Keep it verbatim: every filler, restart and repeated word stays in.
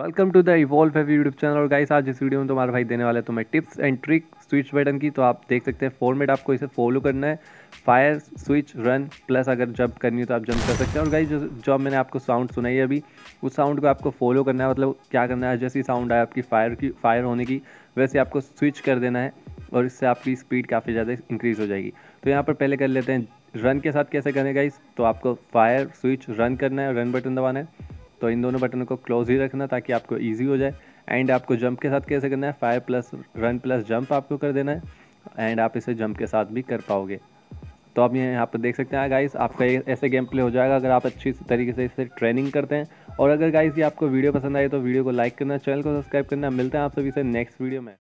Welcome to the evolve YouTube channel. और guys आज इस वीडियो में तुम्हारा भाई देने वाला है तुम्हें tips and trick switch button की। तो आप देख सकते हैं फॉर्मेट आपको इसे फॉलो करना है, फायर स्विच रन प्लस अगर जंप करनी हो तो आप जंप कर सकते हैं। और गाइस जो जो मैंने आपको साउंड सुनाई है अभी, उस साउंड को आपको फॉलो करना है। मतलब क्या करना है, जैसी साउंड आए आपकी फायर की फायर होने की वैसे आपको स्विच कर देना है और इससे आपकी स्पीड काफ़ी ज़्यादा इंक्रीज़ हो जाएगी। तो यहाँ पर पहले कर लेते हैं रन के साथ कैसे करें गाइस। तो आपको फायर स्विच रन करना है और रन बटन दबाना है। तो इन दोनों बटन को क्लोज ही रखना ताकि आपको इजी हो जाए। एंड आपको जंप के साथ कैसे करना है, fire plus run plus jump आपको कर देना है। एंड आप इसे जंप के साथ भी कर पाओगे। तो आप यहाँ पर देख सकते हैं गाइस, आपका ऐसे गेम प्ले हो जाएगा अगर आप अच्छी तरीके से इसे ट्रेनिंग करते हैं। और अगर गाइस ये आपको वीडियो पसंद आए तो वीडियो को लाइक करना, चैनल को सब्सक्राइब करना। मिलते हैं आप सभी से नेक्स्ट वीडियो में।